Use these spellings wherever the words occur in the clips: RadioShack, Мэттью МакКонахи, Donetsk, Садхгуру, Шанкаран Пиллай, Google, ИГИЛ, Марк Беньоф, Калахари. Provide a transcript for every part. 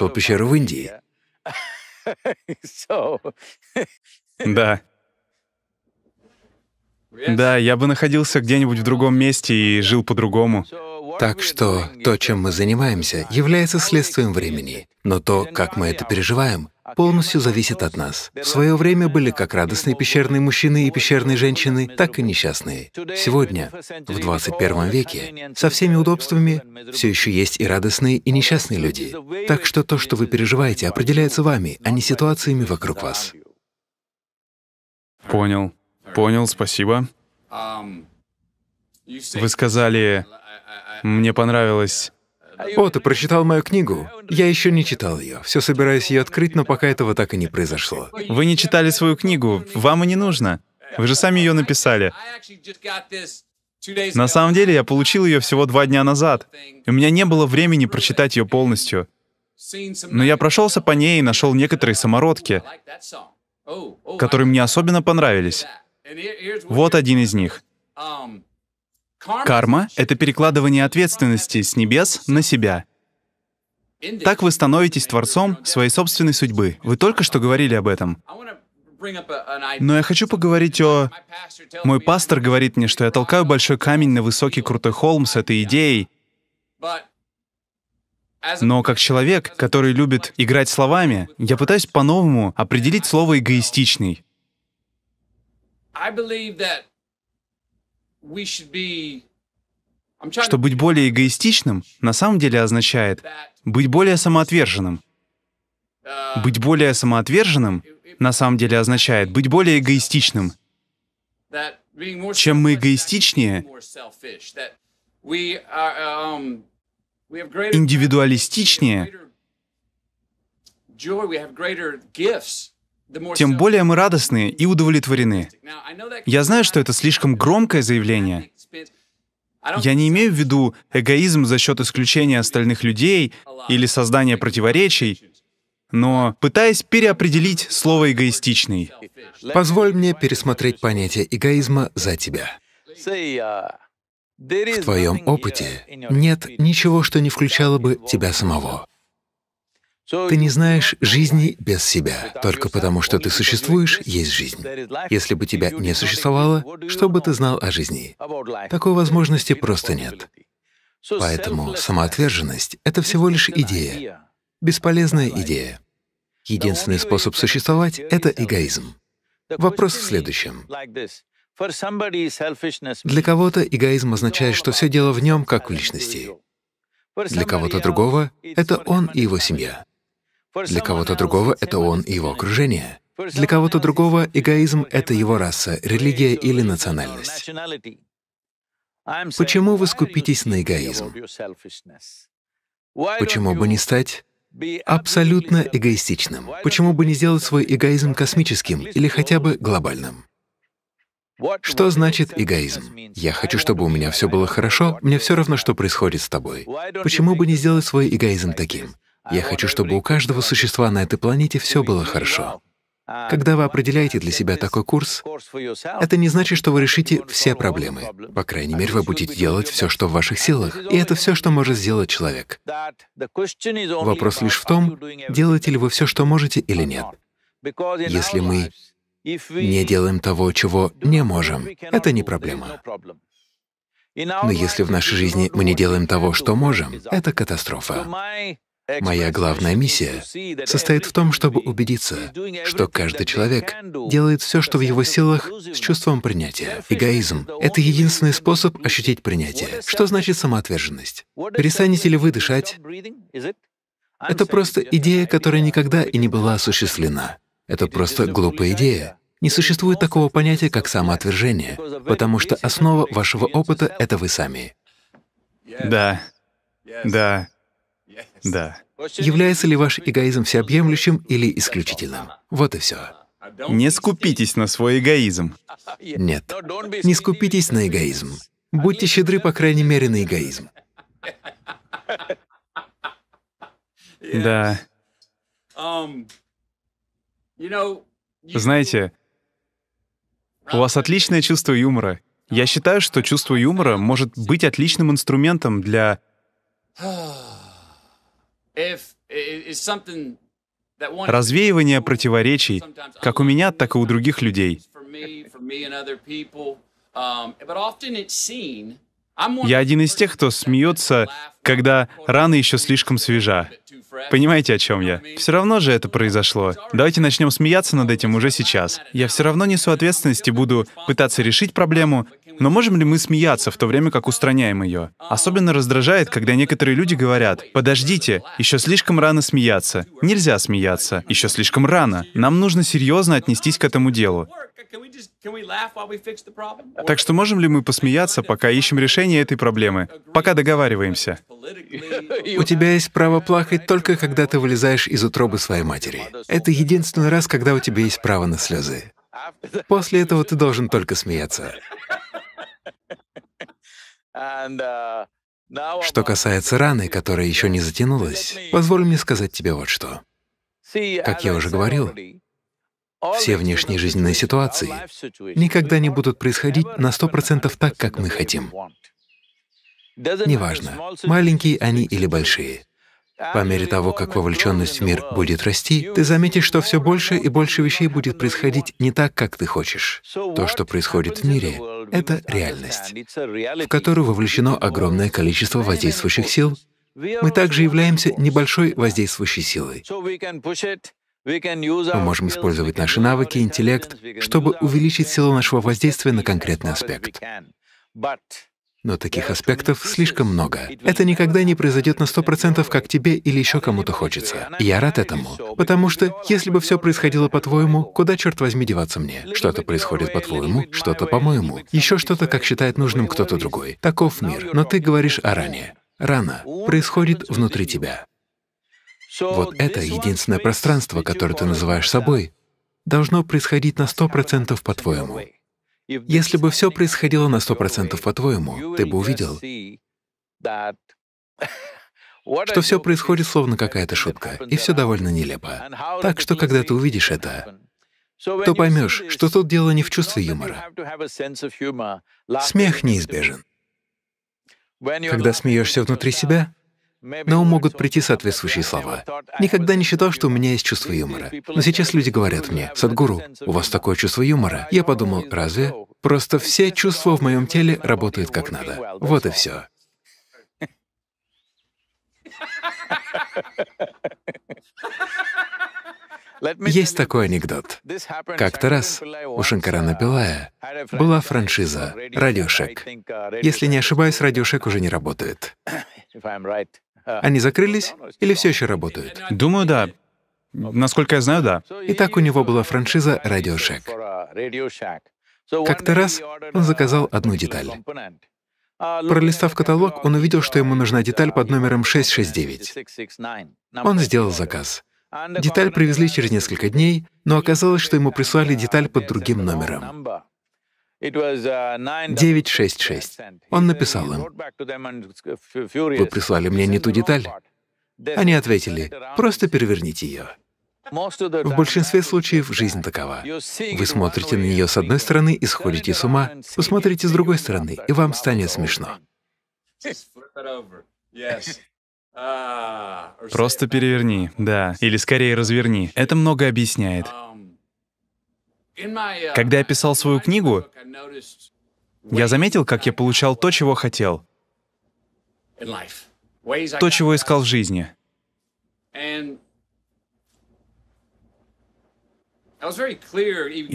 то пещера в Индии. Да. Да, я бы находился где-нибудь в другом месте и жил по-другому. Так что то, чем мы занимаемся, является следствием времени. Но то, как мы это переживаем, полностью зависит от нас. В свое время были как радостные пещерные мужчины и пещерные женщины, так и несчастные. Сегодня, в 21 веке, со всеми удобствами, все еще есть и радостные, и несчастные люди. Так что то, что вы переживаете, определяется вами, а не ситуациями вокруг вас. Понял. Понял, спасибо. Вы сказали, мне понравилось... О, ты прочитал мою книгу? Я еще не читал ее. Все собираюсь ее открыть, но пока этого так и не произошло. Вы не читали свою книгу, вам и не нужно. Вы же сами ее написали. На самом деле, я получил ее всего 2 дня назад. У меня не было времени прочитать ее полностью. Но я прошелся по ней и нашел некоторые самородки, которые мне особенно понравились. Вот один из них. Карма — это перекладывание ответственности с небес на себя. Так вы становитесь творцом своей собственной судьбы. Вы только что говорили об этом. Но я хочу поговорить о... Мой пастор говорит мне, что я толкаю большой камень на высокий крутой холм с этой идеей. Но как человек, который любит играть словами, я пытаюсь по-новому определить слово «эгоистичный». Что быть более эгоистичным на самом деле означает быть более самоотверженным. Быть более самоотверженным на самом деле означает быть более эгоистичным. Чем мы эгоистичнее, индивидуалистичнее, тем более мы радостны и удовлетворены. Я знаю, что это слишком громкое заявление. Я не имею в виду эгоизм за счет исключения остальных людей или создания противоречий, но пытаясь переопределить слово «эгоистичный». Позволь мне пересмотреть понятие эгоизма за тебя. В твоем опыте нет ничего, что не включало бы тебя самого. Ты не знаешь жизни без себя. Только потому, что ты существуешь, есть жизнь. Если бы тебя не существовало, что бы ты знал о жизни? Такой возможности просто нет. Поэтому самоотверженность — это всего лишь идея, бесполезная идея. Единственный способ существовать — это эгоизм. Вопрос в следующем. Для кого-то эгоизм означает, что все дело в нем, как в личности. Для кого-то другого — это он и его семья. Для кого-то другого — это он и его окружение. Для кого-то другого эгоизм — это его раса, религия или национальность. Почему вы скупитесь на эгоизм? Почему бы не стать абсолютно эгоистичным? Почему бы не сделать свой эгоизм космическим или хотя бы глобальным? Что значит эгоизм? Я хочу, чтобы у меня все было хорошо, мне все равно, что происходит с тобой. Почему бы не сделать свой эгоизм таким? Я хочу, чтобы у каждого существа на этой планете все было хорошо. Когда вы определяете для себя такой курс, это не значит, что вы решите все проблемы. По крайней мере, вы будете делать все, что в ваших силах, и это все, что может сделать человек. Вопрос лишь в том, делаете ли вы все, что можете, или нет. Если мы не делаем того, чего не можем, это не проблема. Но если в нашей жизни мы не делаем того, что можем, это катастрофа. Моя главная миссия состоит в том, чтобы убедиться, что каждый человек делает все, что в его силах, с чувством принятия. Эгоизм — это единственный способ ощутить принятие. Что значит самоотверженность? Перестанете ли вы дышать? Это просто идея, которая никогда и не была осуществлена. Это просто глупая идея. Не существует такого понятия, как самоотвержение, потому что основа вашего опыта — это вы сами. Да. Да. Да. Является ли ваш эгоизм всеобъемлющим или исключительным? Вот и все. Не скупитесь на свой эгоизм. Нет. Не скупитесь на эгоизм. Будьте щедры, по крайней мере, на эгоизм. Да. Знаете, у вас отличное чувство юмора. Я считаю, что чувство юмора может быть отличным инструментом для Развеивание противоречий, как у меня, так и у других людей. Я один из тех, кто смеется, когда рана еще слишком свежа. Понимаете, о чем я? Все равно же это произошло. Давайте начнем смеяться над этим уже сейчас. Я все равно несу ответственность и буду пытаться решить проблему, но можем ли мы смеяться в то время, как устраняем ее? Особенно раздражает, когда некоторые люди говорят: «Подождите, еще слишком рано смеяться. Нельзя смеяться. Еще слишком рано. Нам нужно серьезно отнестись к этому делу». Так что можем ли мы посмеяться, пока ищем решение этой проблемы, пока договариваемся? У тебя есть право плакать только когда ты вылезаешь из утробы своей матери. Это единственный раз, когда у тебя есть право на слезы. После этого ты должен только смеяться. Что касается раны, которая еще не затянулась, позволь мне сказать тебе вот что. Как я уже говорил, все внешние жизненные ситуации никогда не будут происходить на 100% так, как мы хотим. Неважно, маленькие они или большие. По мере того, как вовлеченность в мир будет расти, ты заметишь, что все больше и больше вещей будет происходить не так, как ты хочешь. То, что происходит в мире, — это реальность, в которую вовлечено огромное количество воздействующих сил. Мы также являемся небольшой воздействующей силой. Мы можем использовать наши навыки, интеллект, чтобы увеличить силу нашего воздействия на конкретный аспект. Но таких аспектов слишком много. Это никогда не произойдет на 100%, как тебе или еще кому-то хочется. И я рад этому, потому что если бы все происходило по-твоему, куда, черт возьми, деваться мне? Что-то происходит по-твоему, что-то по-моему, еще что-то, как считает нужным кто-то другой. Таков мир. Но ты говоришь о ране. Рана происходит внутри тебя. Вот это единственное пространство, которое ты называешь собой, должно происходить на 100% по-твоему. Если бы все происходило на 100% по-твоему, ты бы увидел, что все происходит словно какая-то шутка, и все довольно нелепо. Так что, когда ты увидишь это, то поймешь, что тут дело не в чувстве юмора. Смех неизбежен. Когда смеешься внутри себя, на ум могут прийти соответствующие слова. Никогда не считал, что у меня есть чувство юмора. Но сейчас люди говорят мне: «Садхгуру, у вас такое чувство юмора». Я подумал: разве? Просто все чувства в моем теле работают как надо. Вот и все. Есть такой анекдот. Как-то раз у Шанкарана Пиллая была франшиза RadioShack. Если не ошибаюсь, RadioShack уже не работает. Они закрылись или все еще работают? Думаю, да. Насколько я знаю, да. Итак, у него была франшиза RadioShack. Как-то раз он заказал одну деталь. Пролистав каталог, он увидел, что ему нужна деталь под номером 669. Он сделал заказ. Деталь привезли через несколько дней, но оказалось, что ему прислали деталь под другим номером. 966. Он написал им: «Вы прислали мне не ту деталь». Они ответили: «Просто переверните ее». В большинстве случаев жизнь такова. Вы смотрите на нее с одной стороны и сходите с ума, посмотрите с другой стороны, и вам станет смешно. Просто переверни, да, или скорее разверни. Это много объясняет. Когда я писал свою книгу, я заметил, как я получал то, чего хотел, то, чего искал в жизни. И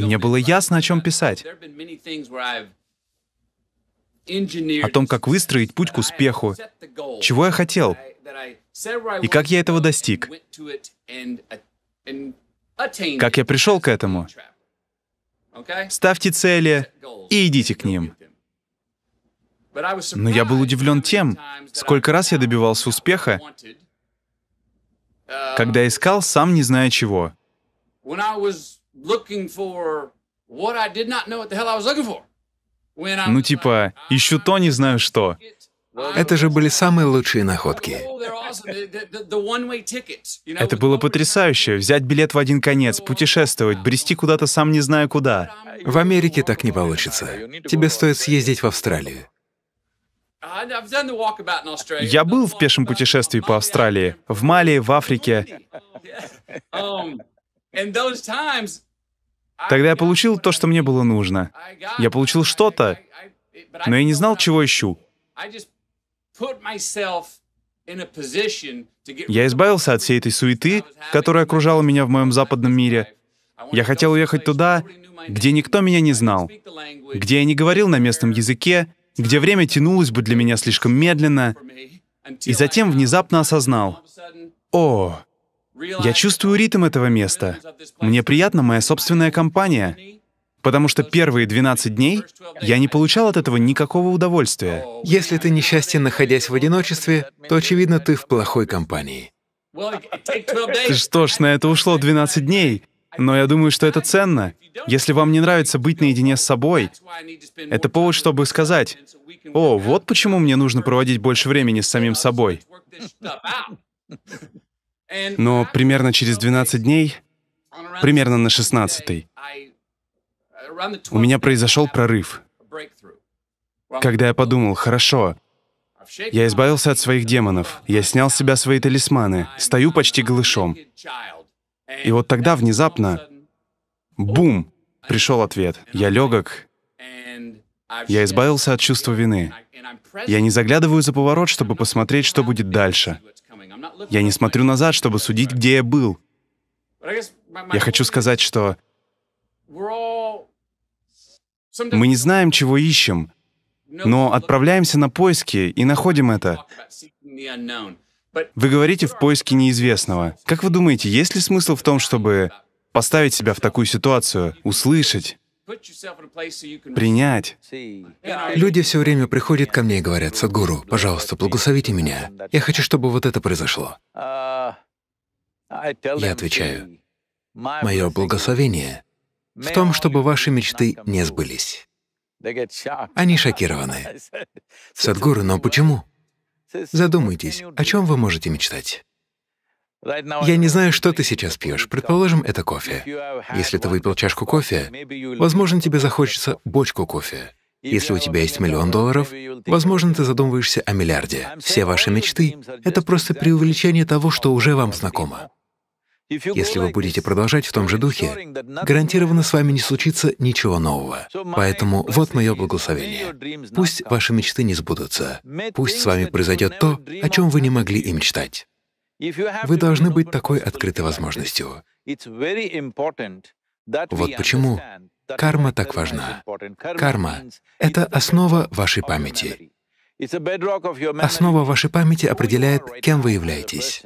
мне было ясно, о чем писать. О том, как выстроить путь к успеху, чего я хотел, и как я этого достиг, как я пришел к этому. Ставьте цели и идите к ним. Но я был удивлен тем, сколько раз я добивался успеха, когда искал, сам не зная чего. Ну типа, ищу то, не знаю что. Это же были самые лучшие находки. Это было потрясающе — взять билет в один конец, путешествовать, брести куда-то сам не знаю куда. В Америке так не получится. Тебе стоит съездить в Австралию. Я был в пешем путешествии по Австралии, в Мали, в Африке. Тогда я получил то, что мне было нужно. Я получил что-то, но я не знал, чего ищу. Я избавился от всей этой суеты, которая окружала меня в моем западном мире. Я хотел уехать туда, где никто меня не знал, где я не говорил на местном языке, где время тянулось бы для меня слишком медленно, и затем внезапно осознал: «О, я чувствую ритм этого места, мне приятна моя собственная компания», потому что первые 12 дней я не получал от этого никакого удовольствия. Если ты несчастен, находясь в одиночестве, то, очевидно, ты в плохой компании. Что ж, на это ушло 12 дней, но я думаю, что это ценно. Если вам не нравится быть наедине с собой, это повод, чтобы сказать: «О, вот почему мне нужно проводить больше времени с самим собой». Но примерно через 12 дней, примерно на 16-й, у меня произошел прорыв, когда я подумал: «Хорошо, я избавился от своих демонов, я снял с себя свои талисманы, стою почти голышом». И вот тогда внезапно, бум, пришел ответ. Я легок, я избавился от чувства вины. Я не заглядываю за поворот, чтобы посмотреть, что будет дальше. Я не смотрю назад, чтобы судить, где я был. Я хочу сказать, что мы не знаем, чего ищем, но отправляемся на поиски и находим это. Вы говорите «в поиске неизвестного». Как вы думаете, есть ли смысл в том, чтобы поставить себя в такую ситуацию, услышать, принять? Люди все время приходят ко мне и говорят: «Садхгуру, пожалуйста, благословите меня. Я хочу, чтобы вот это произошло». Я отвечаю: «Мое благословение в том, чтобы ваши мечты не сбылись». Они шокированы. «Садхгуру, но почему?» Задумайтесь, о чем вы можете мечтать. Я не знаю, что ты сейчас пьешь. Предположим, это кофе. Если ты выпил чашку кофе, возможно, тебе захочется бочку кофе. Если у тебя есть $1 000 000, возможно, ты задумываешься о миллиарде. Все ваши мечты — это просто преувеличение того, что уже вам знакомо. Если вы будете продолжать в том же духе, гарантированно с вами не случится ничего нового. Поэтому вот мое благословение. Пусть ваши мечты не сбудутся. Пусть с вами произойдет то, о чем вы не могли и мечтать. Вы должны быть такой открытой возможностью. Вот почему карма так важна. Карма — это основа вашей памяти. Основа вашей памяти определяет, кем вы являетесь.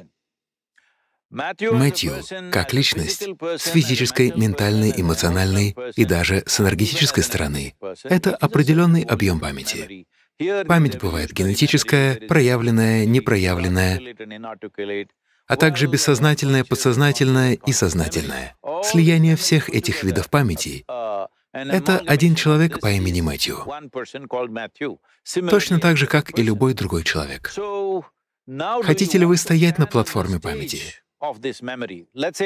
Мэттью, как личность, с физической, ментальной, эмоциональной и даже с энергетической стороны, это определенный объем памяти. Память бывает генетическая, проявленная, непроявленная, а также бессознательная, подсознательная и сознательная. Слияние всех этих видов памяти — это один человек по имени Мэттью. Точно так же, как и любой другой человек. Хотите ли вы стоять на платформе памяти?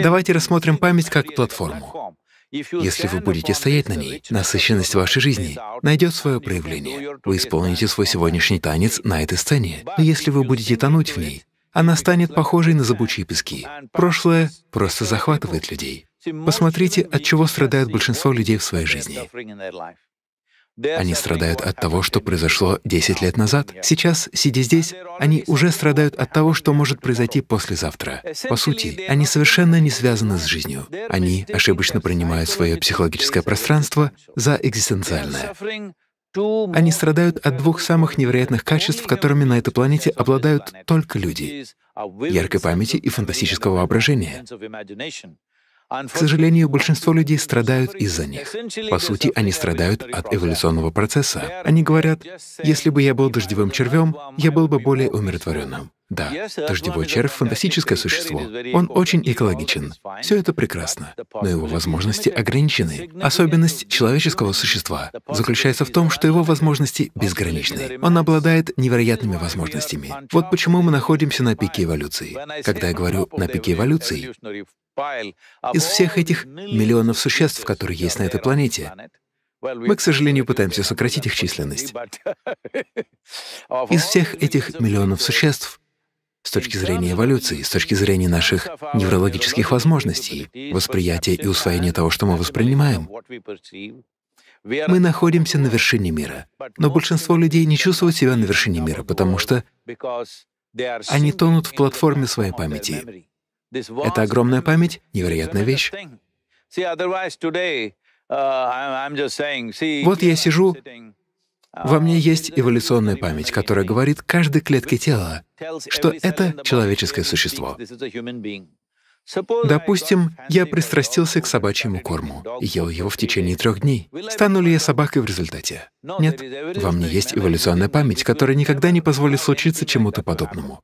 Давайте рассмотрим память как платформу. Если вы будете стоять на ней, насыщенность вашей жизни найдет свое проявление. Вы исполните свой сегодняшний танец на этой сцене. Но если вы будете тонуть в ней, она станет похожей на зыбучие пески. Прошлое просто захватывает людей. Посмотрите, от чего страдает большинство людей в своей жизни. Они страдают от того, что произошло 10 лет назад. Сейчас, сидя здесь, они уже страдают от того, что может произойти послезавтра. По сути, они совершенно не связаны с жизнью. Они ошибочно принимают свое психологическое пространство за экзистенциальное. Они страдают от двух самых невероятных качеств, которыми на этой планете обладают только люди — яркой памяти и фантастического воображения. К сожалению, большинство людей страдают из-за них. По сути, они страдают от эволюционного процесса. Они говорят: «Если бы я был дождевым червем, я был бы более умиротворенным». Да, дождевой червь — фантастическое существо. Он очень экологичен. Все это прекрасно, но его возможности ограничены. Особенность человеческого существа заключается в том, что его возможности безграничны. Он обладает невероятными возможностями. Вот почему мы находимся на пике эволюции. Когда я говорю «на пике эволюции», из всех этих миллионов существ, которые есть на этой планете, Мы, к сожалению, пытаемся сократить их численность. Из всех этих миллионов существ, с точки зрения эволюции, с точки зрения наших неврологических возможностей, восприятия и усвоения того, что мы воспринимаем, мы находимся на вершине мира. Но большинство людей не чувствуют себя на вершине мира, потому что они тонут в платформе своей памяти. Это огромная память, невероятная вещь. Вот я сижу, во мне есть эволюционная память, которая говорит каждой клетке тела, что это человеческое существо. Допустим, я пристрастился к собачьему корму и ел его в течение 3 дней. Стану ли я собакой в результате? Нет. Во мне есть эволюционная память, которая никогда не позволит случиться чему-то подобному.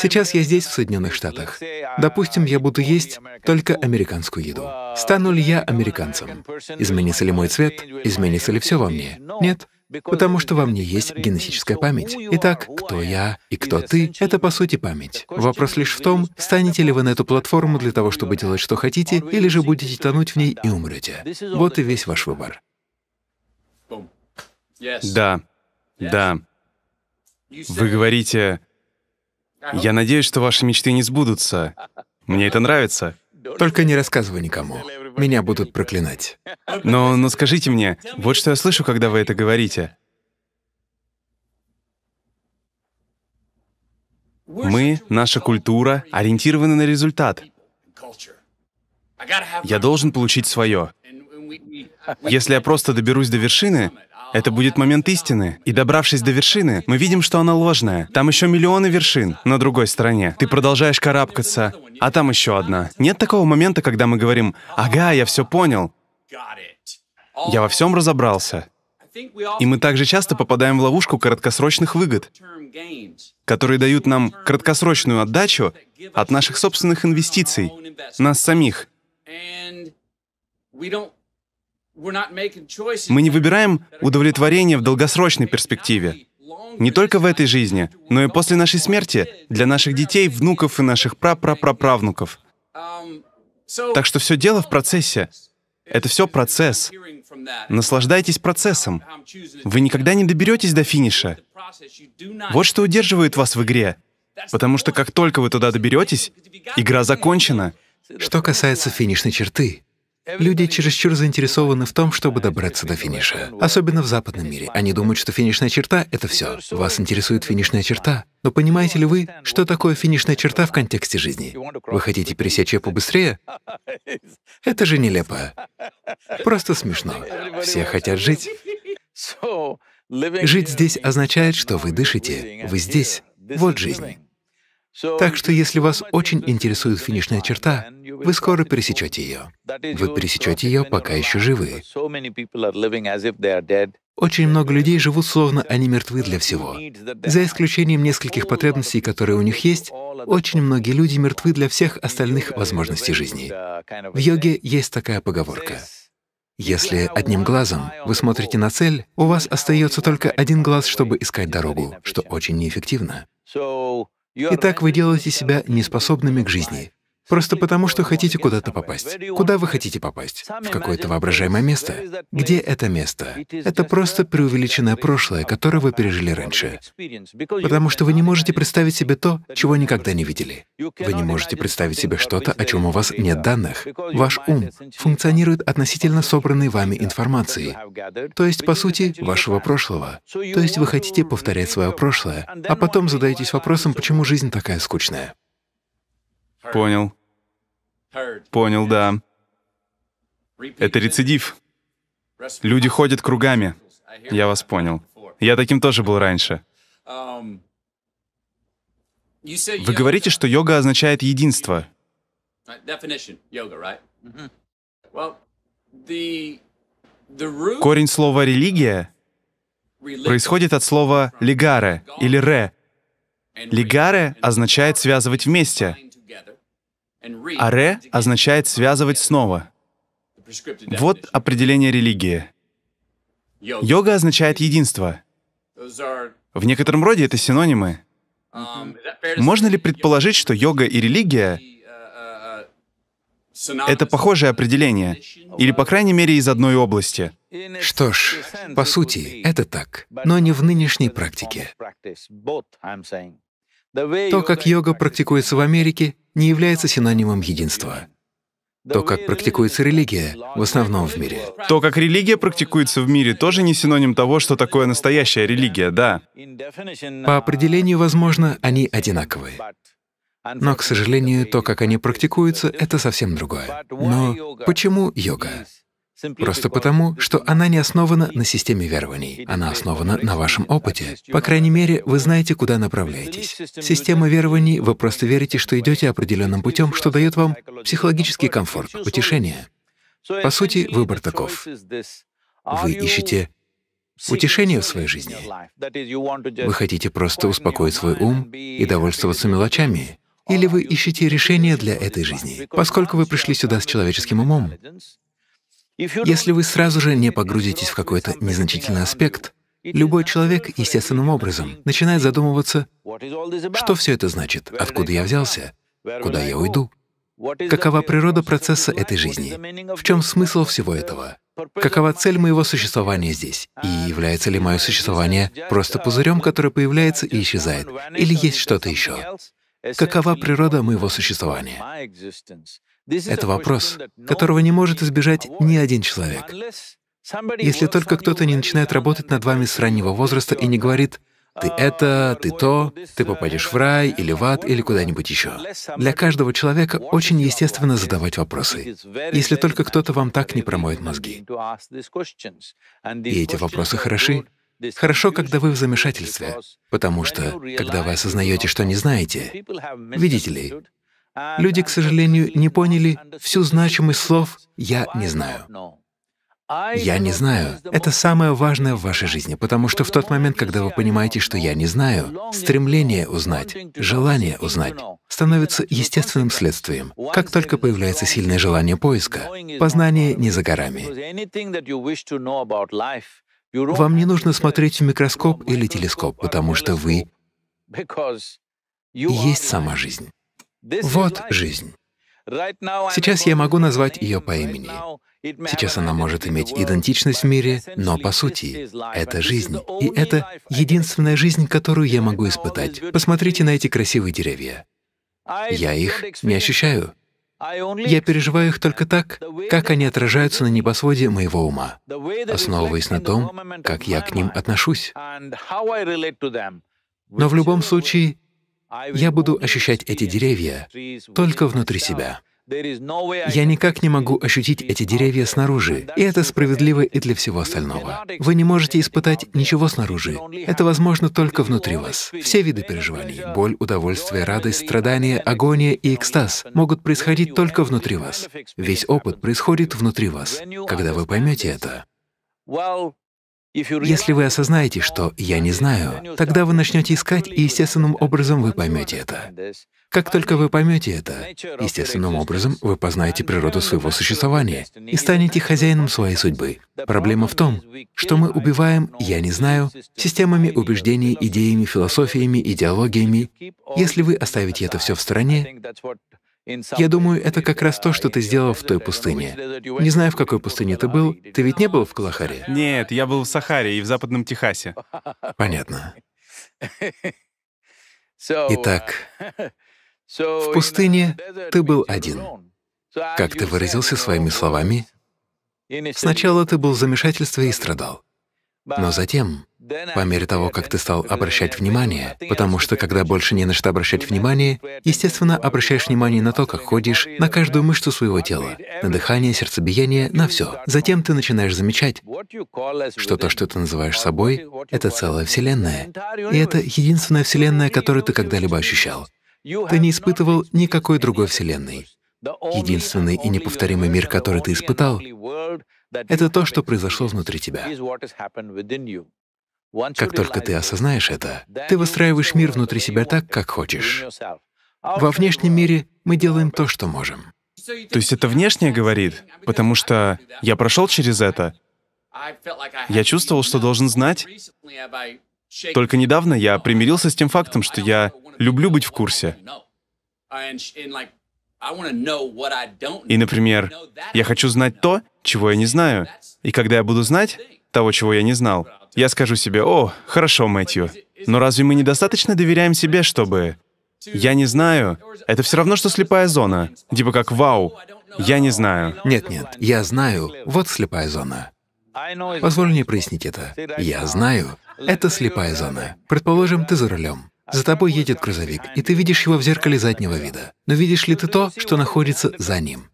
Сейчас я здесь, в Соединенных Штатах. Допустим, я буду есть только американскую еду. Стану ли я американцем? Изменится ли мой цвет? Изменится ли все во мне? Нет, потому что во мне есть генетическая память. Итак, кто я и кто ты — это, по сути, память. Вопрос лишь в том, встанете ли вы на эту платформу для того, чтобы делать, что хотите, или же будете тонуть в ней и умрете. Вот и весь ваш выбор. Да. Вы говорите... Я надеюсь, что ваши мечты не сбудутся. Мне это нравится. Только не рассказывай никому. Меня будут проклинать. Но скажите мне, вот что я слышу, когда вы это говорите. Мы, наша культура, ориентированы на результат. Я должен получить свое. Если я просто доберусь до вершины, это будет момент истины. И добравшись до вершины, мы видим, что она ложная. Там еще миллионы вершин на другой стороне. Ты продолжаешь карабкаться, а там еще одна. Нет такого момента, когда мы говорим: «Ага, я все понял. Я во всем разобрался». И мы также часто попадаем в ловушку краткосрочных выгод, которые дают нам краткосрочную отдачу от наших собственных инвестиций, нас самих. Мы не выбираем удовлетворение в долгосрочной перспективе. Не только в этой жизни, но и после нашей смерти, для наших детей, внуков и наших прапрапраправнуков. Так что все дело в процессе. Это все процесс. Наслаждайтесь процессом. Вы никогда не доберетесь до финиша. Вот что удерживает вас в игре. Потому что как только вы туда доберетесь, игра закончена. Что касается финишной черты, люди чересчур заинтересованы в том, чтобы добраться до финиша. Особенно в западном мире. Они думают, что финишная черта — это все. Вас интересует финишная черта. Но понимаете ли вы, что такое финишная черта в контексте жизни? Вы хотите пересечь ее побыстрее? Это же нелепо. Просто смешно. Все хотят жить. Жить здесь означает, что вы дышите, вы здесь. Вот жизнь. Так что если вас очень интересует финишная черта, вы скоро пересечете ее. Вы пересечете ее, пока еще живы. Очень много людей живут, словно они мертвы для всего. За исключением нескольких потребностей, которые у них есть, очень многие люди мертвы для всех остальных возможностей жизни. В йоге есть такая поговорка: если одним глазом вы смотрите на цель, у вас остается только один глаз, чтобы искать дорогу, что очень неэффективно. Итак, вы делаете себя неспособными к жизни, просто потому, что хотите куда-то попасть. Куда вы хотите попасть? В какое-то воображаемое место. Где это место? Это просто преувеличенное прошлое, которое вы пережили раньше. Потому что вы не можете представить себе то, чего никогда не видели. Вы не можете представить себе что-то, о чем у вас нет данных. Ваш ум функционирует относительно собранной вами информации, то есть, по сути, вашего прошлого. То есть вы хотите повторять свое прошлое, а потом задаетесь вопросом, почему жизнь такая скучная. Понял. Понял, да. Это рецидив. Люди ходят кругами. Я вас понял. Я таким тоже был раньше. Вы говорите, что йога означает единство. Корень слова «религия» происходит от слова «лигаре» или «ре». «Лигаре» означает «связывать вместе», а «ре» означает «связывать снова». Вот определение религии. Йога означает единство. В некотором роде это синонимы. Можно ли предположить, что йога и религия Это похожее определение, или, по крайней мере, из одной области. Что ж, по сути, это так, но не в нынешней практике. То, как йога практикуется в Америке, не является синонимом единства. То, как практикуется религия, в основном в мире. То, как религия практикуется в мире, тоже не синоним того, что такое настоящая религия, да. По определению, возможно, они одинаковые. Но, к сожалению, то, как они практикуются, это совсем другое. Но почему йога? Просто потому, что она не основана на системе верований. Она основана на вашем опыте. По крайней мере, вы знаете, куда направляетесь. Система верований — вы просто верите, что идете определенным путем, что дает вам психологический комфорт, утешение. По сути, выбор таков. Вы ищете утешение в своей жизни. Вы хотите просто успокоить свой ум и довольствоваться мелочами. Или вы ищете решение для этой жизни. Поскольку вы пришли сюда с человеческим умом, если вы сразу же не погрузитесь в какой-то незначительный аспект, любой человек естественным образом начинает задумываться, что все это значит, откуда я взялся, куда я уйду, какова природа процесса этой жизни, в чем смысл всего этого, какова цель моего существования здесь, и является ли мое существование просто пузырем, который появляется и исчезает, или есть что-то еще. Какова природа моего существования? Это вопрос, которого не может избежать ни один человек. Если только кто-то не начинает работать над вами с раннего возраста и не говорит: «Ты это, ты то, ты попадешь в рай или в ад или куда-нибудь еще». Для каждого человека очень естественно задавать вопросы, если только кто-то вам так не промоет мозги. И эти вопросы хороши. Хорошо, когда вы в замешательстве, потому что, когда вы осознаете, что не знаете, видите ли, люди, к сожалению, не поняли всю значимость слов «я не знаю». «Я не знаю» — это самое важное в вашей жизни, потому что в тот момент, когда вы понимаете, что «я не знаю», стремление узнать, желание узнать становится естественным следствием. Как только появляется сильное желание поиска, познание не за горами. Вам не нужно смотреть в микроскоп или телескоп, потому что вы есть сама жизнь. Вот жизнь. Сейчас я могу назвать ее по имени. Сейчас она может иметь идентичность в мире, но по сути это жизнь, и это единственная жизнь, которую я могу испытать. Посмотрите на эти красивые деревья. Я их не ощущаю. Я переживаю их только так, как они отражаются на небосводе моего ума, основываясь на том, как я к ним отношусь. Но в любом случае я буду ощущать эти деревья только внутри себя. Я никак не могу ощутить эти деревья снаружи, и это справедливо и для всего остального. Вы не можете испытать ничего снаружи, это возможно только внутри вас. Все виды переживаний — боль, удовольствие, радость, страдания, агония и экстаз — могут происходить только внутри вас. Весь опыт происходит внутри вас. Когда вы поймете это, если вы осознаете, что «я не знаю», тогда вы начнете искать, и естественным образом вы поймете это. Как только вы поймете это, естественным образом вы познаете природу своего существования и станете хозяином своей судьбы. Проблема в том, что мы убиваем «я не знаю» системами убеждений, идеями, философиями, идеологиями. Если вы оставите это все в стороне, я думаю, это как раз то, что ты сделал в той пустыне. Не знаю, в какой пустыне ты был. Ты ведь не был в Калахари? Нет, я был в Сахаре и в Западном Техасе. Понятно. Итак, в пустыне ты был один. Как ты выразился своими словами, сначала ты был в замешательстве и страдал. Но затем, по мере того, как ты стал обращать внимание, потому что когда больше не на что обращать внимание, естественно, обращаешь внимание на то, как ходишь, на каждую мышцу своего тела, на дыхание, сердцебиение, на все. Затем ты начинаешь замечать, что то, что ты называешь собой, — это целая Вселенная. И это единственная Вселенная, которую ты когда-либо ощущал. Ты не испытывал никакой другой Вселенной. Единственный и неповторимый мир, который ты испытал, это то, что произошло внутри тебя. Как только ты осознаешь это, ты выстраиваешь мир внутри себя так, как хочешь. Во внешнем мире мы делаем то, что можем. То есть это внешнее говорит, потому что я прошел через это. Я чувствовал, что должен знать. Только недавно я примирился с тем фактом, что я люблю быть в курсе. И, например, я хочу знать то, чего я не знаю. И когда я буду знать того, чего я не знал, я скажу себе: «О, хорошо, Мэттью, но разве мы недостаточно доверяем себе, чтобы...» «Я не знаю» — это все равно, что слепая зона. Типа как «Вау, я не знаю». Нет-нет, «я знаю» — вот слепая зона. Позволь мне прояснить это. «Я знаю» — это слепая зона. Предположим, ты за рулем. За тобой едет грузовик, и ты видишь его в зеркале заднего вида. Но видишь ли ты то, что находится за ним?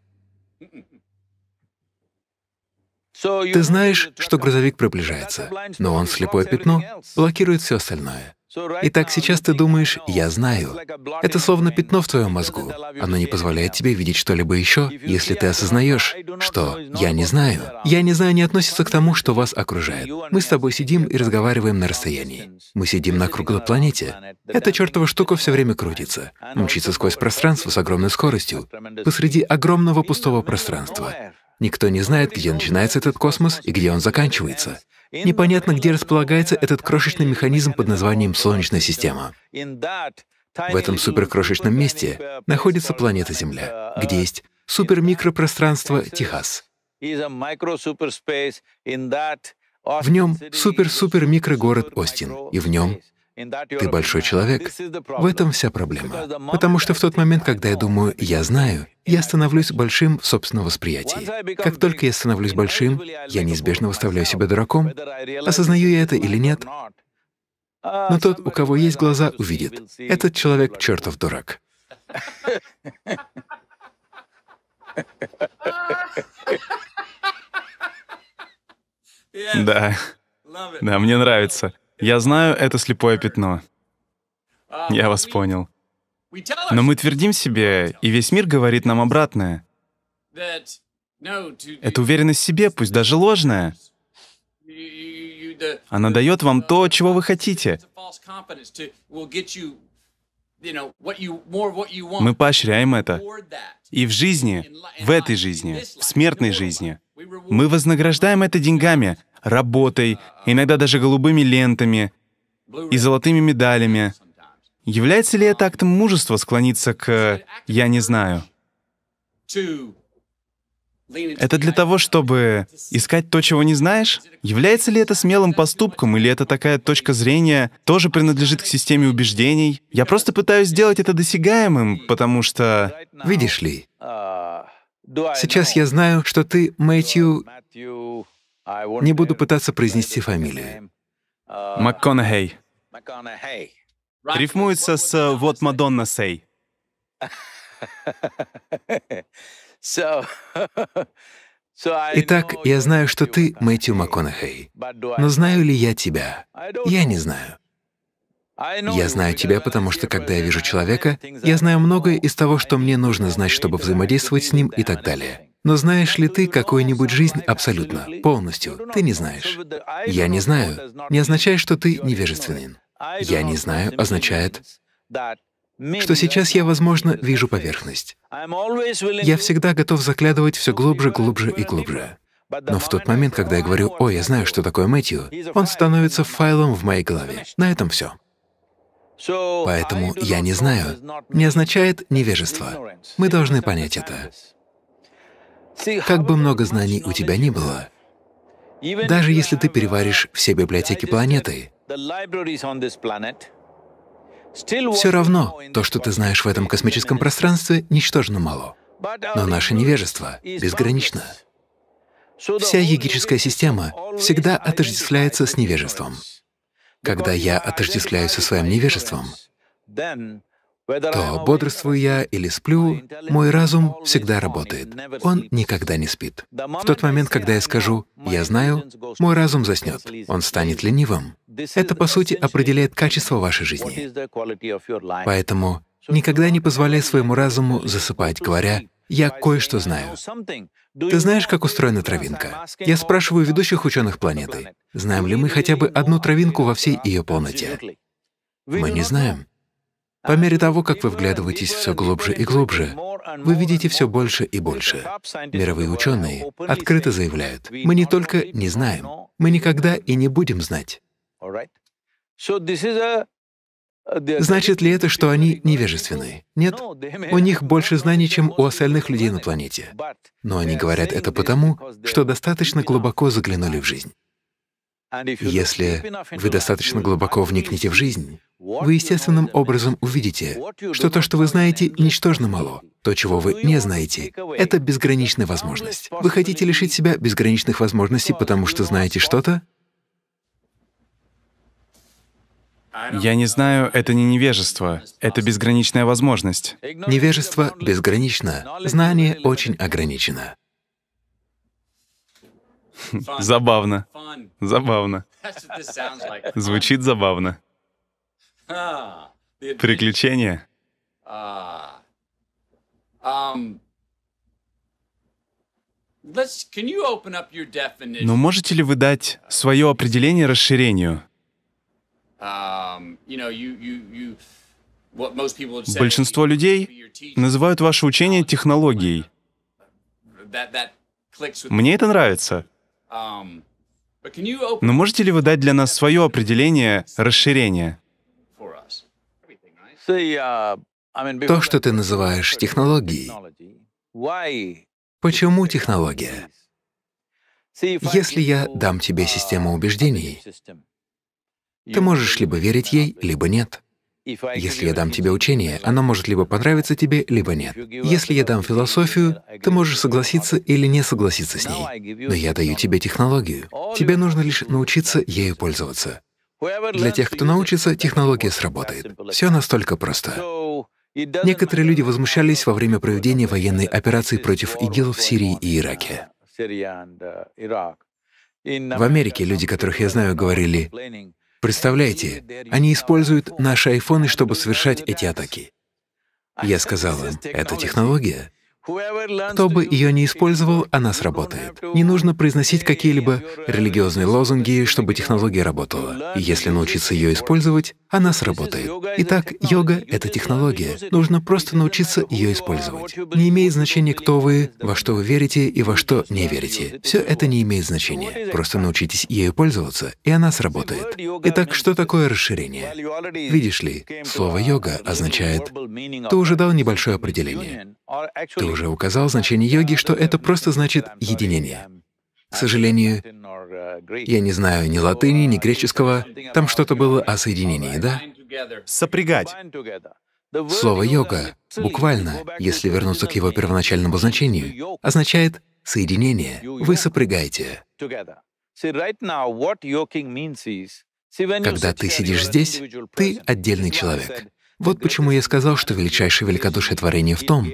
Ты знаешь, что грузовик приближается, но он, слепое пятно, блокирует все остальное. Итак, сейчас ты думаешь: «Я знаю». Это словно пятно в твоем мозгу. Оно не позволяет тебе видеть что-либо еще, если ты осознаешь, что «я не знаю». «Я не знаю» не относится к тому, что вас окружает. Мы с тобой сидим и разговариваем на расстоянии. Мы сидим на круглой планете. Эта чертова штука все время крутится, мчится сквозь пространство с огромной скоростью, посреди огромного пустого пространства. Никто не знает, где начинается этот космос и где он заканчивается. Непонятно, где располагается этот крошечный механизм под названием Солнечная система. В этом суперкрошечном месте находится планета Земля, где есть супермикропространство Техас. В нем супер-супер-микрогород Остин, и в нем ты большой человек. В этом вся проблема. Потому что в тот момент, когда я думаю «я знаю», я становлюсь большим в собственном восприятии. Как только я становлюсь большим, я неизбежно выставляю себя дураком. Осознаю я это или нет? Но тот, у кого есть глаза, увидит. Этот человек — чертов дурак. Да. Да, мне нравится. «Я знаю» — это слепое пятно. Я вас понял. Но мы твердим себе, и весь мир говорит нам обратное. Эта уверенность в себе, пусть даже ложная, она дает вам то, чего вы хотите. Мы поощряем это. И в жизни, в этой жизни, в смертной жизни, мы вознаграждаем это деньгами, работой, иногда даже голубыми лентами и золотыми медалями. Является ли это актом мужества склониться к «я не знаю»? Это для того, чтобы искать то, чего не знаешь? Является ли это смелым поступком, или это такая точка зрения тоже принадлежит к системе убеждений? Я просто пытаюсь сделать это досягаемым, потому что... Видишь ли, сейчас я знаю, что ты, Мэттью... Не буду пытаться произнести фамилию. МакКонахи. Рифмуется с «вот Мадонна сей». Итак, я знаю, что ты, Мэттью МакКонахи. Но знаю ли я тебя? Я не знаю. Я знаю тебя, потому что, когда я вижу человека, я знаю многое из того, что мне нужно знать, чтобы взаимодействовать с ним и так далее. Но знаешь ли ты какую-нибудь жизнь абсолютно, полностью? Ты не знаешь. «Я не знаю» не означает, что ты невежественен. «Я не знаю» означает, что сейчас я, возможно, вижу поверхность. Я всегда готов заглядывать все глубже, глубже и глубже. Но в тот момент, когда я говорю «О, я знаю, что такое Мэттью», он становится файлом в моей голове. На этом все. Поэтому «я не знаю» не означает невежество. Мы должны понять это. Как бы много знаний у тебя ни было, даже если ты переваришь все библиотеки планеты, все равно то, что ты знаешь в этом космическом пространстве, ничтожно мало. Но наше невежество безгранично. Вся йогическая система всегда отождествляется с невежеством. Когда я отождествляюсь со своим невежеством, то бодрствую я или сплю, мой разум всегда работает. Он никогда не спит. В тот момент, когда я скажу «я знаю», мой разум заснет, он станет ленивым. Это, по сути, определяет качество вашей жизни. Поэтому никогда не позволяй своему разуму засыпать, говоря «я кое-что знаю». Ты знаешь, как устроена травинка? Я спрашиваю ведущих ученых планеты, знаем ли мы хотя бы одну травинку во всей ее полноте? Мы не знаем. По мере того, как вы вглядываетесь все глубже и глубже, вы видите все больше и больше. Мировые ученые открыто заявляют, мы не только не знаем, мы никогда и не будем знать. Значит ли это, что они невежественны? Нет. У них больше знаний, чем у остальных людей на планете. Но они говорят это потому, что достаточно глубоко заглянули в жизнь. Если вы достаточно глубоко вникнете в жизнь, вы естественным образом увидите, что то, что вы знаете, ничтожно мало. То, чего вы не знаете, — это безграничная возможность. Вы хотите лишить себя безграничных возможностей, потому что знаете что-то? Я не знаю, это не невежество, это безграничная возможность. Невежество безгранично, знание очень ограничено. Забавно. Забавно. Звучит забавно. Приключения? Но можете ли вы дать свое определение расширению? Большинство людей называют ваше учение технологией. Мне это нравится. Но можете ли вы дать для нас свое определение расширения? То, что ты называешь технологией. Почему технология? Если я дам тебе систему убеждений, ты можешь либо верить ей, либо нет. Если я дам тебе учение, оно может либо понравиться тебе, либо нет. Если я дам философию, ты можешь согласиться или не согласиться с ней. Но я даю тебе технологию. Тебе нужно лишь научиться ею пользоваться. Для тех, кто научится, технология сработает. Все настолько просто. Некоторые люди возмущались во время проведения военной операции против ИГИЛ в Сирии и Ираке. В Америке люди, которых я знаю, говорили: «Представляете, они используют наши айфоны, чтобы совершать эти атаки». Я сказал им: «Это технология. Кто бы ее ни использовал, она сработает. Не нужно произносить какие-либо религиозные лозунги, чтобы технология работала. И если научиться ее использовать, она сработает». Итак, йога — это технология. Нужно просто научиться ее использовать. Не имеет значения, кто вы, во что вы верите и во что не верите. Все это не имеет значения. Просто научитесь ею пользоваться, и она сработает. Итак, что такое расширение? Видишь ли, слово «йога» означает «ты уже дал небольшое определение». Ты уже указал значение йоги, что это просто значит «единение». К сожалению, я не знаю ни латыни, ни греческого. Там что-то было о соединении, да? Сопрягать. Слово «йога» буквально, если вернуться к его первоначальному значению, означает «соединение». Вы сопрягаете. Когда ты сидишь здесь, ты отдельный человек. Вот почему я сказал, что величайшее великодушие творения в том,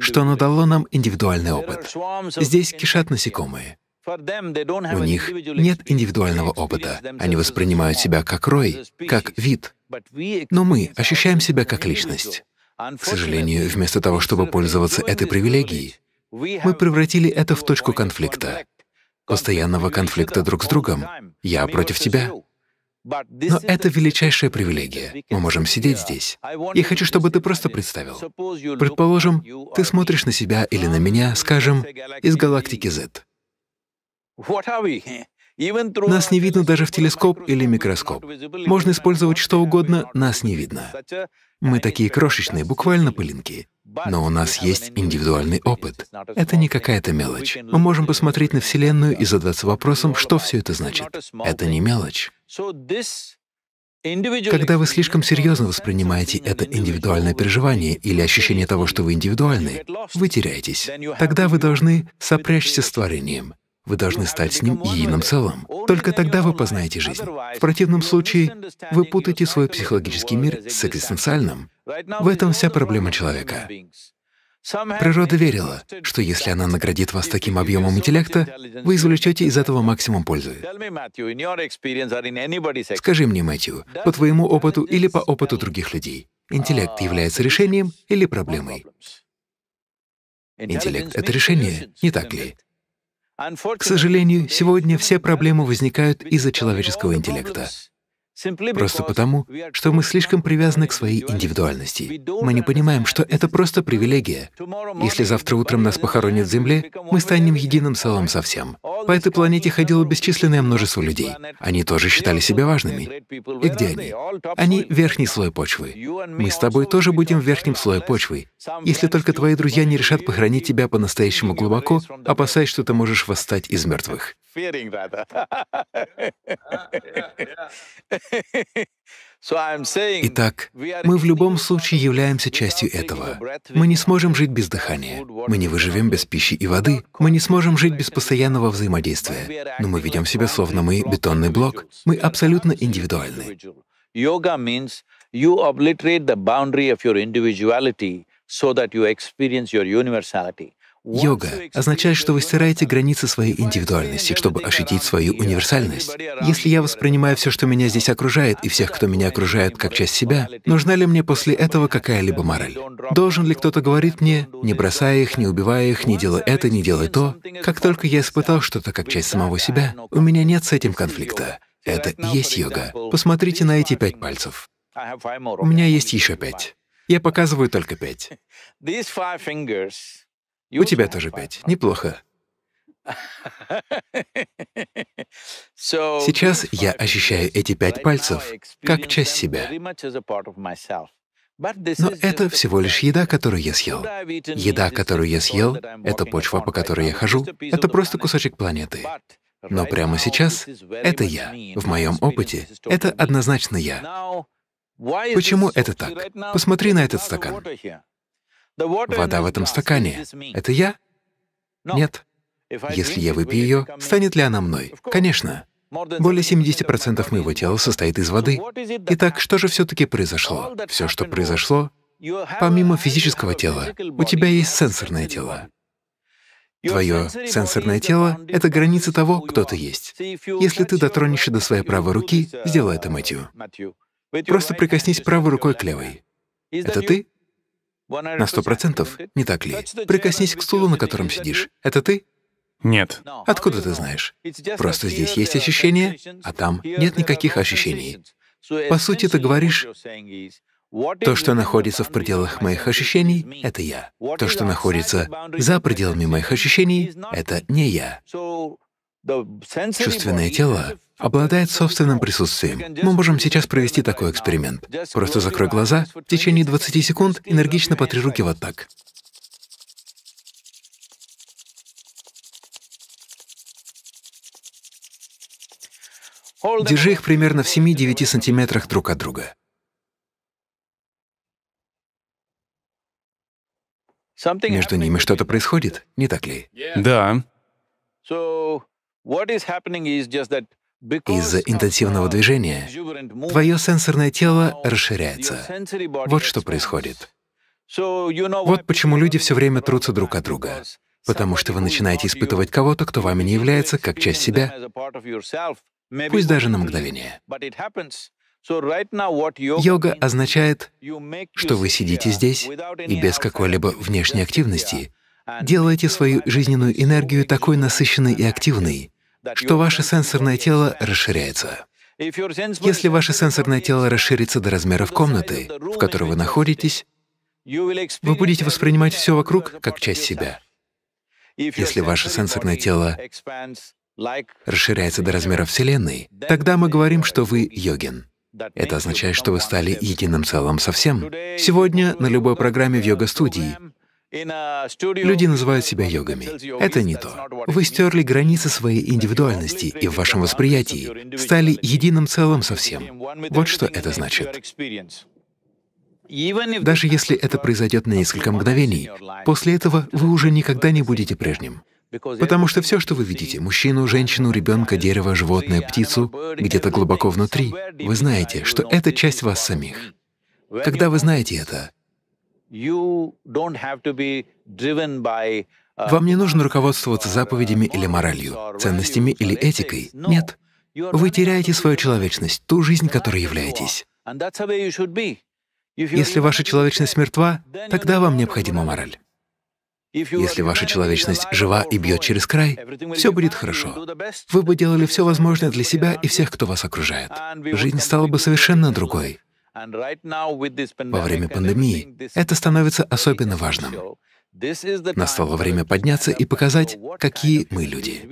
что оно дало нам индивидуальный опыт. Здесь кишат насекомые. У них нет индивидуального опыта. Они воспринимают себя как рой, как вид. Но мы ощущаем себя как личность. К сожалению, вместо того, чтобы пользоваться этой привилегией, мы превратили это в точку конфликта, постоянного конфликта друг с другом. «Я против тебя». Но это величайшая привилегия. Мы можем сидеть здесь. Я хочу, чтобы ты просто представил. Предположим, ты смотришь на себя или на меня, скажем, из галактики Z. Нас не видно даже в телескоп или микроскоп. Можно использовать что угодно, нас не видно. Мы такие крошечные, буквально пылинки. Но у нас есть индивидуальный опыт. Это не какая-то мелочь. Мы можем посмотреть на Вселенную и задаться вопросом, что все это значит. Это не мелочь. Когда вы слишком серьезно воспринимаете это индивидуальное переживание или ощущение того, что вы индивидуальны, вы теряетесь. Тогда вы должны сопрячься с творением. Вы должны стать с ним единым целым. Только тогда вы познаете жизнь. В противном случае вы путаете свой психологический мир с экзистенциальным. В этом вся проблема человека. Природа верила, что если она наградит вас таким объемом интеллекта, вы извлечете из этого максимум пользы. Скажи мне, Мэттью, по твоему опыту или по опыту других людей, интеллект является решением или проблемой? Интеллект — это решение, не так ли? К сожалению, сегодня все проблемы возникают из-за человеческого интеллекта. Просто потому, что мы слишком привязаны к своей индивидуальности. Мы не понимаем, что это просто привилегия. Если завтра утром нас похоронят в земле, мы станем единым целым со всем. По этой планете ходило бесчисленное множество людей. Они тоже считали себя важными. И где они? Они — верхний слой почвы. Мы с тобой тоже будем в верхнем слое почвы, если только твои друзья не решат похоронить тебя по-настоящему глубоко, опасаясь, что ты можешь восстать из мертвых. Итак, мы в любом случае являемся частью этого. Мы не сможем жить без дыхания, мы не выживем без пищи и воды, мы не сможем жить без постоянного взаимодействия, но мы ведем себя, словно мы бетонный блок, мы абсолютно индивидуальны. Йога means you obliterate the boundary of your individuality so that you experience your universality. Йога означает, что вы стираете границы своей индивидуальности, чтобы ощутить свою универсальность. Если я воспринимаю все, что меня здесь окружает, и всех, кто меня окружает, как часть себя, нужна ли мне после этого какая-либо мораль? Должен ли кто-то говорить мне: не бросай их, не убивай их, не делай это, не делай то? Как только я испытал что-то как часть самого себя, у меня нет с этим конфликта. Это и есть йога. Посмотрите на эти 5 пальцев. У меня есть еще 5. Я показываю только 5. У тебя тоже 5. Неплохо. Сейчас я ощущаю эти 5 пальцев как часть себя. Но это всего лишь еда, которую я съел. Еда, которую я съел, — это почва, по которой я хожу, это просто кусочек планеты. Но прямо сейчас — это я. В моем опыте — это однозначно я. Почему это так? Посмотри на этот стакан. Вода в этом стакане — это я? Нет. Если я выпью ее, станет ли она мной? Конечно. Более 70% моего тела состоит из воды. Итак, что же все-таки произошло? Все, что произошло, помимо физического тела, у тебя есть сенсорное тело. Твое сенсорное тело — это граница того, кто ты есть. Если ты дотронешься до своей правой руки, сделай это, Мэттью. Просто прикоснись правой рукой к левой. Это ты? На 100%, не так ли? Прикоснись к стулу, на котором сидишь. Это ты? Нет. Откуда ты знаешь? Просто здесь есть ощущение, а там нет никаких ощущений. По сути, ты говоришь: то, что находится в пределах моих ощущений, — это я. То, что находится за пределами моих ощущений, — это не я. Чувственное тело обладает собственным присутствием. Мы можем сейчас провести такой эксперимент. Просто закрой глаза, в течение 20 секунд энергично потри руки вот так. Держи их примерно в 7-9 сантиметрах друг от друга. Между ними что-то происходит, не так ли? Да. Из-за интенсивного движения твое сенсорное тело расширяется. Вот что происходит. Вот почему люди все время трутся друг от друга. Потому что вы начинаете испытывать кого-то, кто вами не является, как часть себя, пусть даже на мгновение. Йога означает, что вы сидите здесь и без какой-либо внешней активности делаете свою жизненную энергию такой насыщенной и активной, что ваше сенсорное тело расширяется. Если ваше сенсорное тело расширится до размеров комнаты, в которой вы находитесь, вы будете воспринимать все вокруг как часть себя. Если ваше сенсорное тело расширяется до размеров Вселенной, тогда мы говорим, что вы йогин. Это означает, что вы стали единым целым со всем. Сегодня на любой программе в йога-студии люди называют себя йогами. Это не то. Вы стерли границы своей индивидуальности и в вашем восприятии стали единым целым со всем. Вот что это значит. Даже если это произойдет на несколько мгновений, после этого вы уже никогда не будете прежним. Потому что все, что вы видите — мужчину, женщину, ребенка, дерево, животное, птицу — где-то глубоко внутри, вы знаете, что это часть вас самих. Когда вы знаете это, вам не нужно руководствоваться заповедями или моралью, ценностями или этикой. Нет. Вы теряете свою человечность, ту жизнь, которой являетесь. Если ваша человечность мертва, тогда вам необходима мораль. Если ваша человечность жива и бьет через край, все будет хорошо. Вы бы делали все возможное для себя и всех, кто вас окружает. Жизнь стала бы совершенно другой. Во время пандемии это становится особенно важным. Настало время подняться и показать, какие мы люди.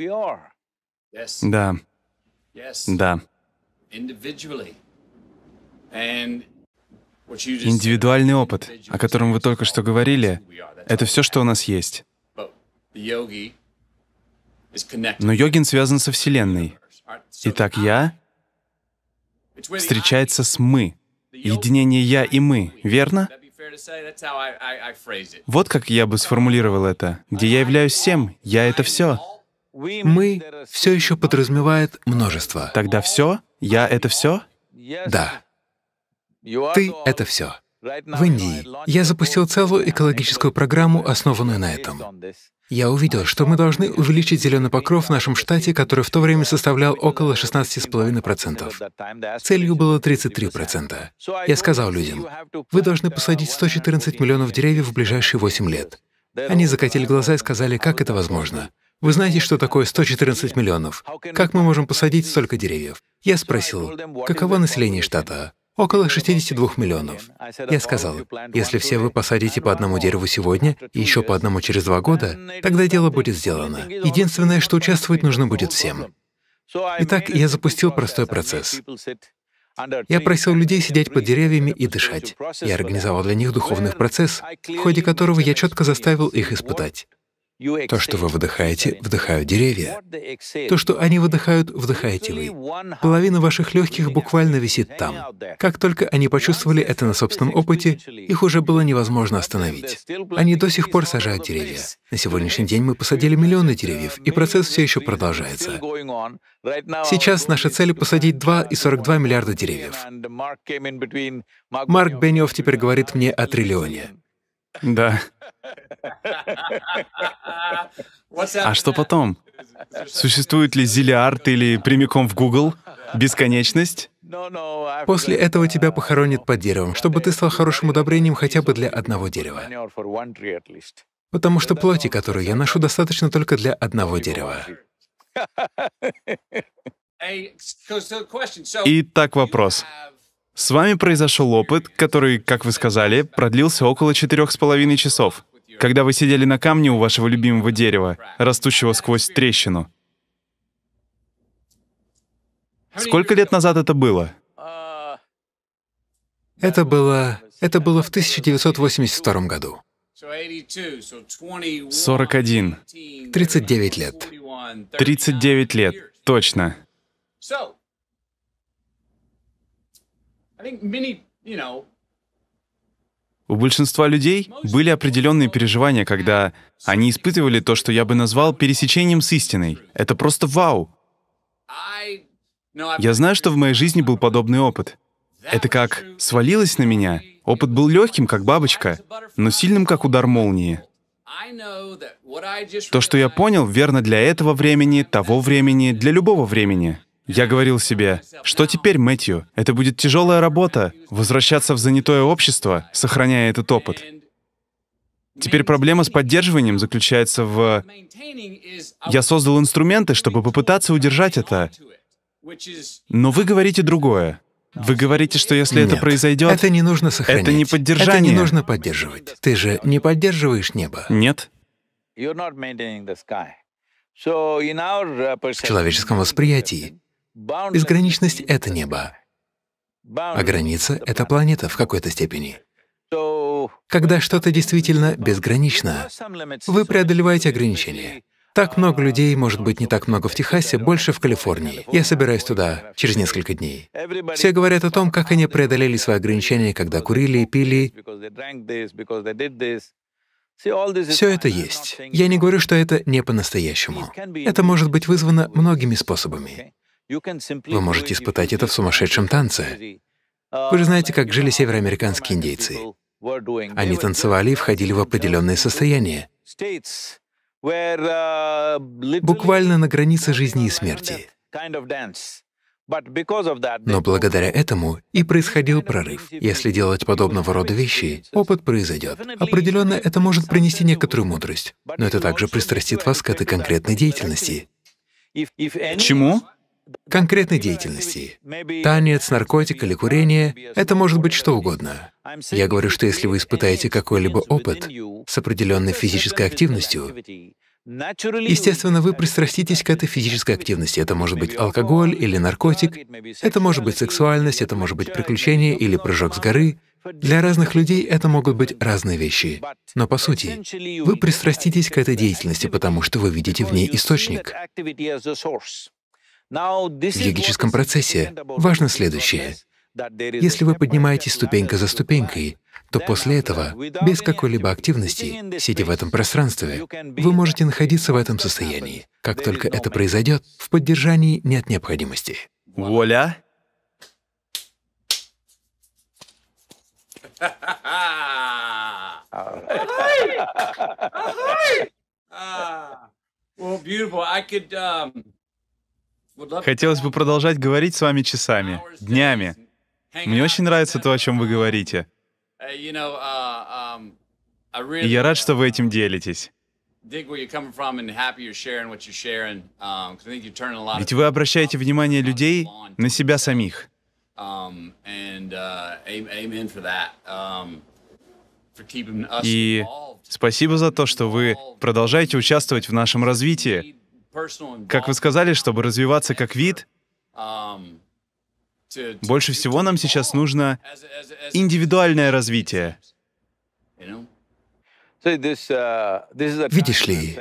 Да. Да. Индивидуальный опыт, о котором вы только что говорили, это все, что у нас есть. Но йогин связан со Вселенной. Итак, «я» встречается с «мы». Единение «я» и «мы», верно? Вот как я бы сформулировал это. Где я являюсь всем, я — это все. «Мы» все еще подразумевает множество. Тогда все? Я — это все? Да. Ты — это все. В Индии я запустил целую экологическую программу, основанную на этом. Я увидел, что мы должны увеличить зеленый покров в нашем штате, который в то время составлял около 16,5%. Целью было 33%. Я сказал людям, вы должны посадить 114 миллионов деревьев в ближайшие 8 лет. Они закатили глаза и сказали, как это возможно? Вы знаете, что такое 114 миллионов? Как мы можем посадить столько деревьев? Я спросил, каково население штата? Около 62 миллионов. Я сказал, если все вы посадите по одному дереву сегодня и еще по одному через 2 года, тогда дело будет сделано. Единственное, что участвовать нужно будет всем. Итак, я запустил простой процесс. Я просил людей сидеть под деревьями и дышать. Я организовал для них духовный процесс, в ходе которого я четко заставил их испытать. То, что вы выдыхаете, вдыхают деревья. То, что они выдыхают, вдыхаете вы. Половина ваших легких буквально висит там. Как только они почувствовали это на собственном опыте, их уже было невозможно остановить. Они до сих пор сажают деревья. На сегодняшний день мы посадили миллионы деревьев, и процесс все еще продолжается. Сейчас наша цель — посадить 2,42 миллиарда деревьев. Марк Беньоф теперь говорит мне о триллионе. Да. А что потом? Существует ли зиллиард или прямиком в Google? Бесконечность? После этого тебя похоронят под деревом, чтобы ты стал хорошим удобрением хотя бы для одного дерева. Потому что плоти, которую я ношу, достаточно только для одного дерева. Итак, вопрос. С вами произошел опыт, который, как вы сказали, продлился около 4,5 часов, когда вы сидели на камне у вашего любимого дерева, растущего сквозь трещину. Сколько лет назад это было? Это было в 1982 году. 41. 39 лет. 39 лет, точно. У большинства людей были определенные переживания, когда они испытывали то, что я бы назвал пересечением с истиной. Это просто вау! Я знаю, что в моей жизни был подобный опыт. Это как свалилось на меня. Опыт был легким, как бабочка, но сильным, как удар молнии. То, что я понял, верно для этого времени, того времени, для любого времени. Я говорил себе, что теперь, Мэттью? Это будет тяжелая работа, возвращаться в занятое общество, сохраняя этот опыт. Теперь проблема с поддерживанием заключается в... Я создал инструменты, чтобы попытаться удержать это. Но вы говорите другое. Вы говорите, что если это произойдет... это не нужно сохранять. Это не поддержание. Это не нужно поддерживать. Ты же не поддерживаешь небо. Нет. В человеческом восприятии безграничность — это небо, а граница — это планета в какой-то степени. Когда что-то действительно безгранично, вы преодолеваете ограничения. Так много людей, может быть, не так много в Техасе, больше в Калифорнии. Я собираюсь туда через несколько дней. Все говорят о том, как они преодолели свои ограничения, когда курили, пили. Все это есть. Я не говорю, что это не по-настоящему. Это может быть вызвано многими способами. Вы можете испытать это в сумасшедшем танце. Вы же знаете, как жили североамериканские индейцы. Они танцевали и входили в определенные состояния, буквально на границе жизни и смерти. Но благодаря этому и происходил прорыв. Если делать подобного рода вещи, опыт произойдет. Определенно, это может принести некоторую мудрость, но это также пристрастит вас к этой конкретной деятельности. К чему? Конкретной деятельности. Танец, наркотик или курение — это может быть что угодно. Я говорю, что если вы испытаете какой-либо опыт с определенной физической активностью, Естественно, вы пристраститесь к этой физической активности. Это может быть алкоголь или наркотик, это может быть сексуальность, это может быть приключение или прыжок с горы. Для разных людей это могут быть разные вещи. Но по сути, вы пристраститесь к этой деятельности, потому что вы видите в ней источник. В йогическом процессе важно следующее. Если вы поднимаетесь ступенька за ступенькой, то после этого, без какой-либо активности, сидя в этом пространстве, вы можете находиться в этом состоянии. Как только это произойдет, в поддержании нет необходимости. Вуаля! Хотелось бы продолжать говорить с вами часами, днями. Мне очень нравится то, о чем вы говорите. И я рад, что вы этим делитесь. Ведь вы обращаете внимание людей на себя самих. И спасибо за то, что вы продолжаете участвовать в нашем развитии. Как вы сказали, чтобы развиваться как вид, больше всего нам сейчас нужно индивидуальное развитие. Видишь ли,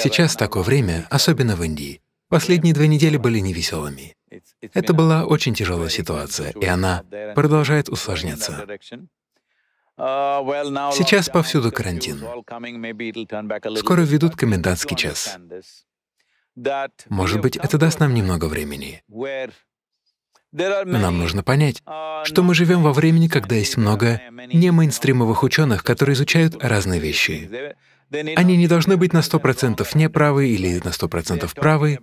сейчас такое время, особенно в Индии. Последние 2 недели были невеселыми. Это была очень тяжелая ситуация, и она продолжает усложняться. Сейчас повсюду карантин. Скоро введут комендантский час. Может быть, это даст нам немного времени. Но нам нужно понять, что мы живем во времени, когда есть много немейнстримовых ученых, которые изучают разные вещи. Они не должны быть на 100% неправы или на 100% правы.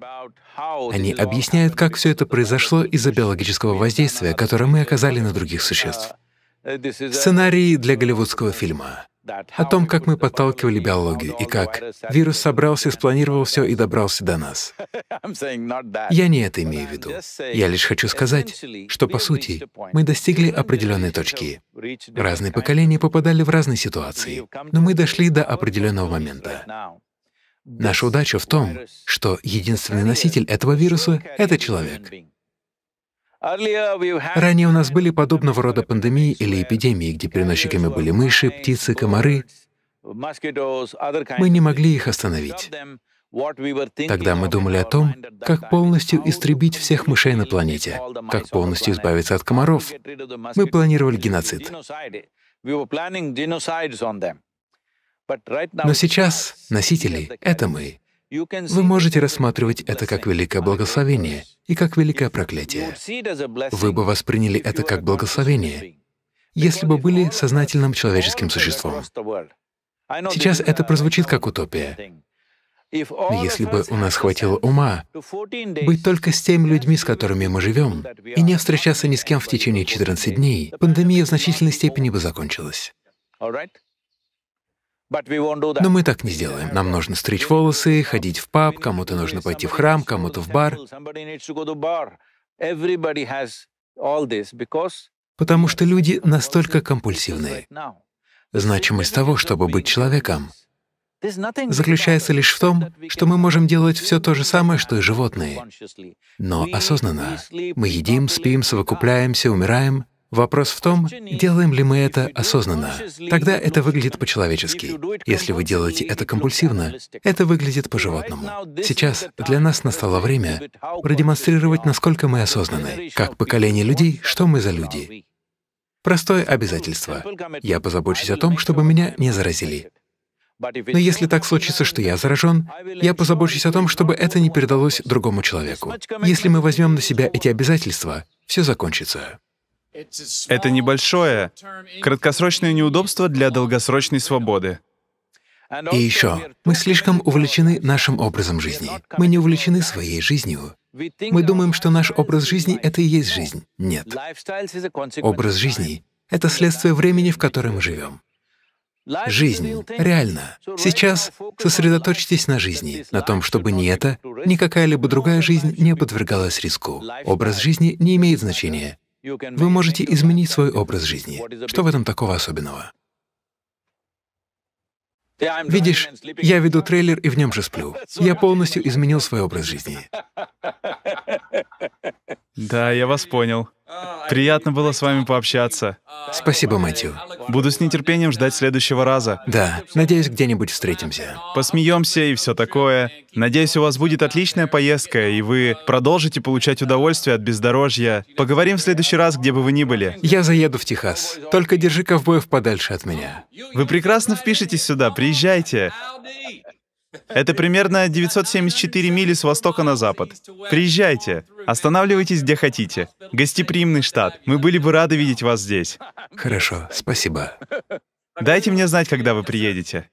Они объясняют, как все это произошло из-за биологического воздействия, которое мы оказали на других существ. Сценарий для голливудского фильма о том, как мы подталкивали биологию и как вирус собрался, спланировал все и добрался до нас. Я не это имею в виду. Я лишь хочу сказать, что, по сути, мы достигли определенной точки. Разные поколения попадали в разные ситуации, но мы дошли до определенного момента. Наша удача в том, что единственный носитель этого вируса — это человек. Ранее у нас были подобного рода пандемии или эпидемии, где переносчиками были мыши, птицы, комары. Мы не могли их остановить. Тогда мы думали о том, как полностью истребить всех мышей на планете, как полностью избавиться от комаров. Мы планировали геноцид. Но сейчас носители — это мы. Вы можете рассматривать это как великое благословение и как великое проклятие. Вы бы восприняли это как благословение, если бы были сознательным человеческим существом. Сейчас это прозвучит как утопия. Но если бы у нас хватило ума быть только с теми людьми, с которыми мы живем, и не встречаться ни с кем в течение 14 дней, пандемия в значительной степени бы закончилась. Но мы так не сделаем. Нам нужно стричь волосы, ходить в паб, кому-то нужно пойти в храм, кому-то в бар. Потому что люди настолько компульсивны. Значимость того, чтобы быть человеком, заключается лишь в том, что мы можем делать все то же самое, что и животные. Но осознанно. Мы едим, спим, совокупляемся, умираем. Вопрос в том, делаем ли мы это осознанно. Тогда это выглядит по-человечески. Если вы делаете это компульсивно, это выглядит по-животному. Сейчас для нас настало время продемонстрировать, насколько мы осознаны, как поколение людей, что мы за люди. Простое обязательство. Я позабочусь о том, чтобы меня не заразили. Но если так случится, что я заражен, я позабочусь о том, чтобы это не передалось другому человеку. Если мы возьмем на себя эти обязательства, все закончится. Это небольшое, краткосрочное неудобство для долгосрочной свободы. И еще, мы слишком увлечены нашим образом жизни. Мы не увлечены своей жизнью. Мы думаем, что наш образ жизни — это и есть жизнь. Нет. Образ жизни — это следствие времени, в котором мы живем. Жизнь реально. Сейчас сосредоточьтесь на жизни, на том, чтобы ни это, ни какая-либо другая жизнь не подвергалась риску. Образ жизни не имеет значения. Вы можете изменить свой образ жизни. Что в этом такого особенного? Видишь, я веду трейлер и в нем же сплю. Я полностью изменил свой образ жизни. Да, я вас понял. Приятно было с вами пообщаться. Спасибо, Мэттью. Буду с нетерпением ждать следующего раза. Да, надеюсь, где-нибудь встретимся. Посмеемся и все такое. Надеюсь, у вас будет отличная поездка, и вы продолжите получать удовольствие от бездорожья. Поговорим в следующий раз, где бы вы ни были. Я заеду в Техас. Только держи ковбоев подальше от меня. Вы прекрасно впишетесь сюда, приезжайте. Это примерно 974 мили с востока на запад. Приезжайте, останавливайтесь где хотите. Гостеприимный штат. Мы были бы рады видеть вас здесь. Хорошо, спасибо. Дайте мне знать, когда вы приедете.